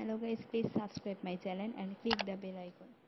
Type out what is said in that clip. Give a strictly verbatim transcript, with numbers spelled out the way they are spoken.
Hello guys, please subscribe my channel and click the bell icon.